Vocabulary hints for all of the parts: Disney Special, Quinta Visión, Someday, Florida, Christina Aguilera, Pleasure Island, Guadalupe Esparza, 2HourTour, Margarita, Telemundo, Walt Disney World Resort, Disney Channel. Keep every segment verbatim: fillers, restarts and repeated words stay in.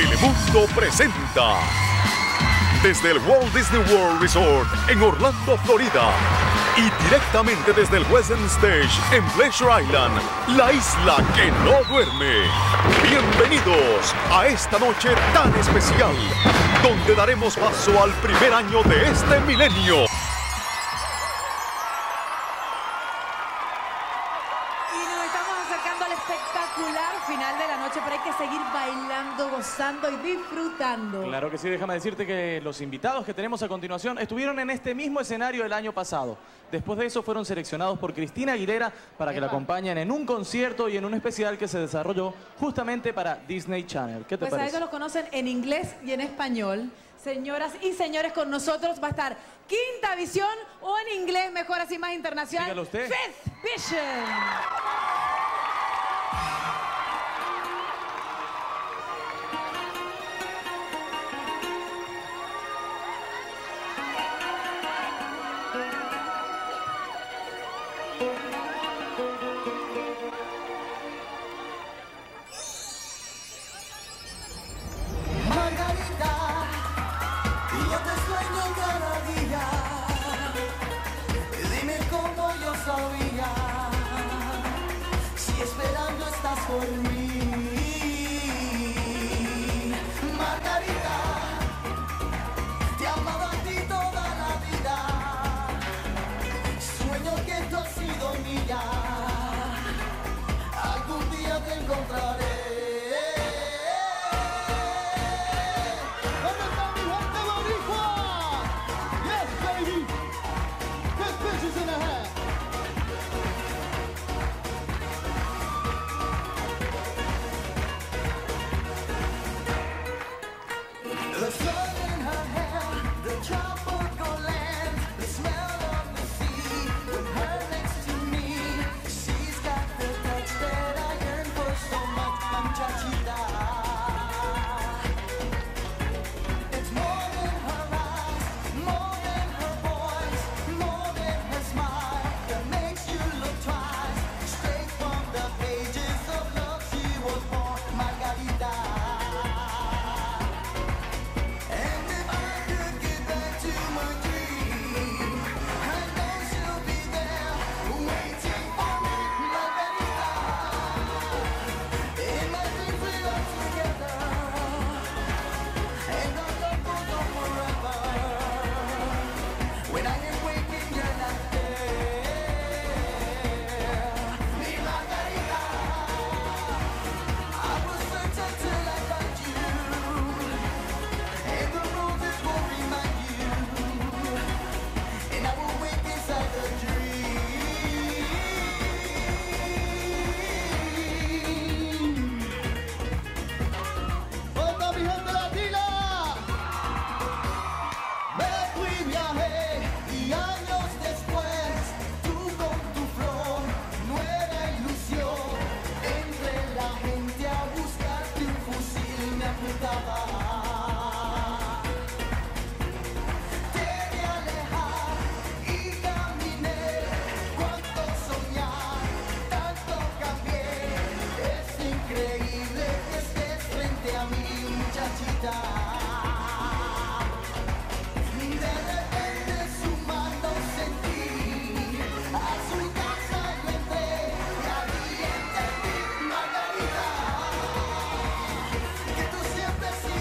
Telemundo presenta desde el Walt Disney World Resort en Orlando, Florida, y directamente desde el Western Stage en Pleasure Island, la isla que no duerme. Bienvenidos a esta noche tan especial, donde daremos paso al primer año de este milenio. Gozando y disfrutando. Claro que sí, déjame decirte que los invitados que tenemos a continuación estuvieron en este mismo escenario el año pasado. Después de eso fueron seleccionados por Christina Aguilera para que la acompañen en un concierto y en un especial que se desarrolló justamente para Disney Channel. ¿Qué te parece? Pues a ellos los conocen en inglés y en español. Señoras y señores, con nosotros va a estar Quinta Visión, o en inglés mejor así más internacional, dígalo usted, Fifth Vision. Por mí, Margarita, te he amado a ti toda la vida. Sueño que tú has sido mía. Algún día te encontraré. Siempre sí.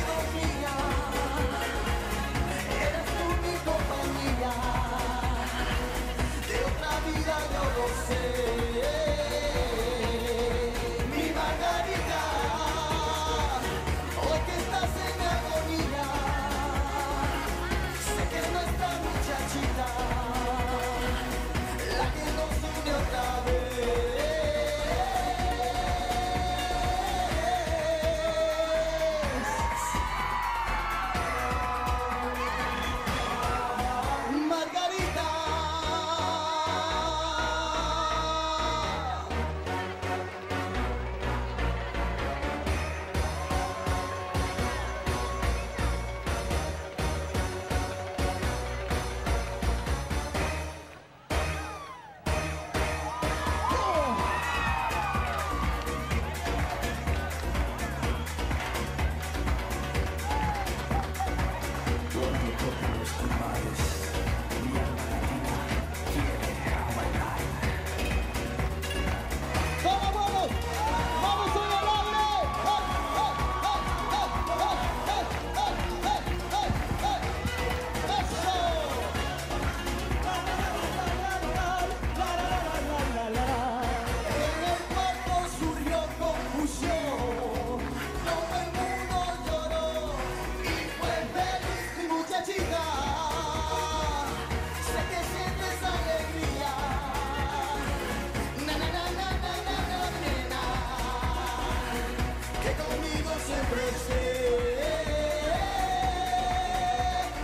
siempre esté,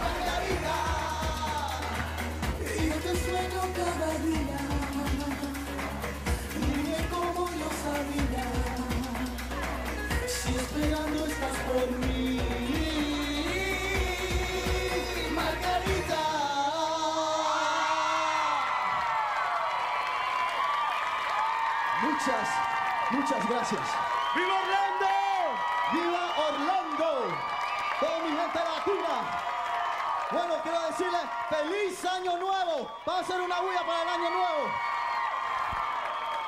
Margarita, y yo te sueño cada día, dime cómo yo sabía, si esperando estás por mí, Margarita. Muchas, muchas gracias. ¡Viva Orlando! ¡Viva Orlando! Toda mi gente latina. Bueno, quiero decirles ¡feliz año nuevo! Va a ser una bulla para el año nuevo.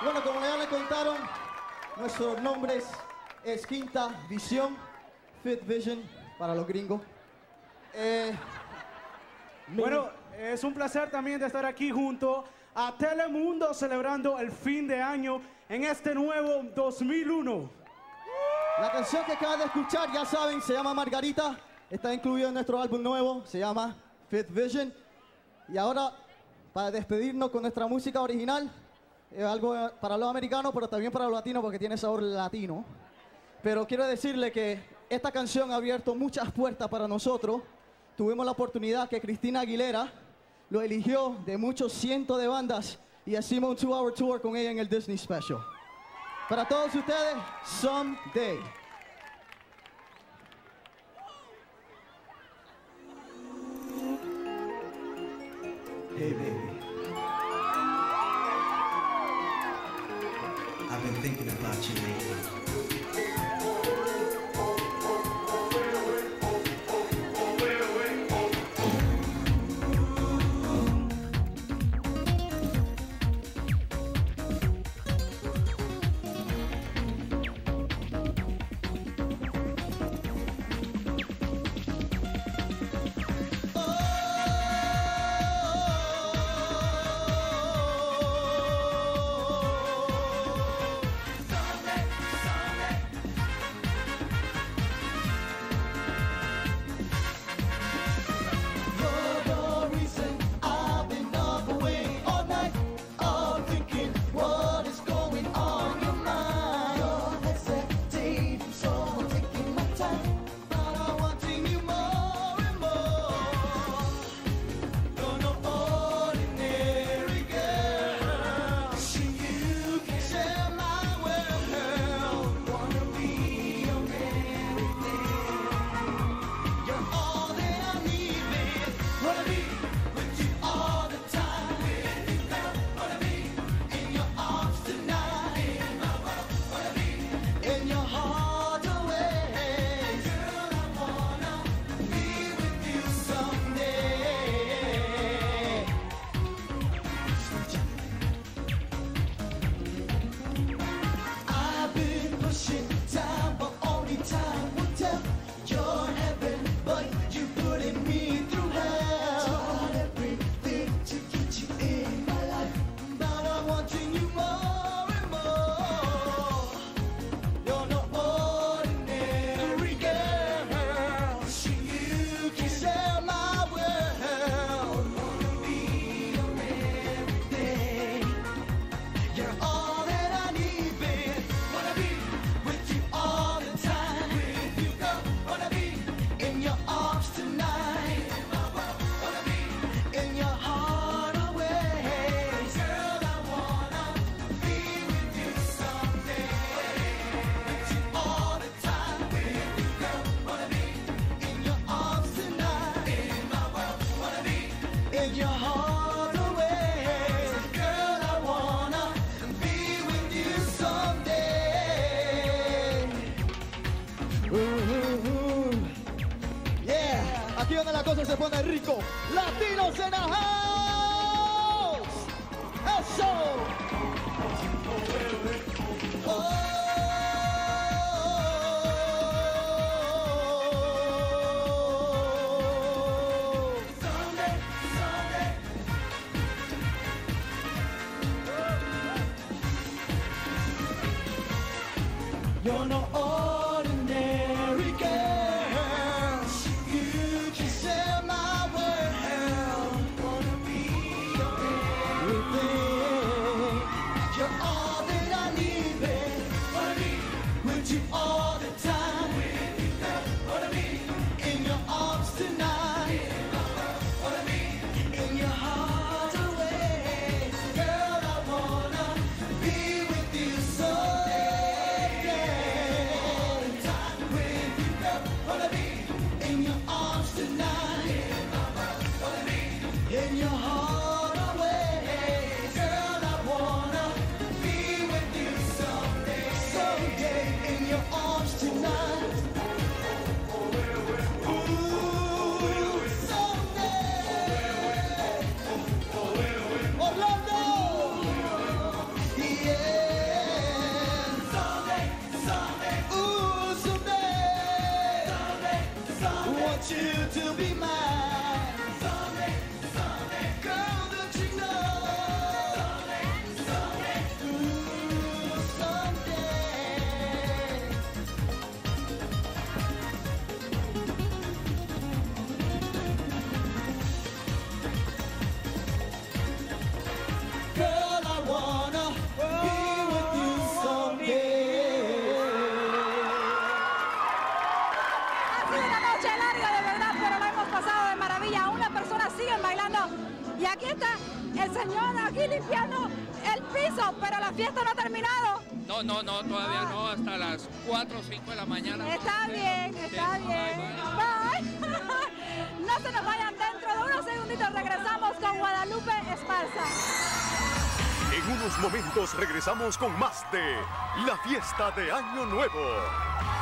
Bueno, como ya les contaron, nuestros nombres es Quinta Visión, Fifth Vision para los gringos. Eh, bueno, es un placer también de estar aquí junto a Telemundo celebrando el fin de año en este nuevo dos mil uno. La canción que acaban de escuchar, ya saben, se llama Margarita. Está incluido en nuestro álbum nuevo, se llama Fifth Vision. Y ahora, para despedirnos con nuestra música original, es algo para los americanos, pero también para los latinos, porque tiene sabor latino. Pero quiero decirle que esta canción ha abierto muchas puertas para nosotros. Tuvimos la oportunidad que Christina Aguilera lo eligió de muchos cientos de bandas y hicimos un two hour tour con ella en el Disney Special. Para todos ustedes, Someday. Hey baby, I've been thinking about you lately. Se pone rico, latinos en la house, eso. Oh. Yo no all the time. una noche larga de verdad, pero lo hemos pasado de maravilla. Aún las personas siguen bailando y aquí está el señor aquí limpiando el piso, pero la fiesta no ha terminado. No, no, no, todavía ah. no, hasta las cuatro o cinco de la mañana. Está bien, está bien. Bye, bye. Bye. No se nos vayan, dentro de unos segunditos regresamos con Guadalupe Esparza. En unos momentos regresamos con más de La Fiesta de Año Nuevo.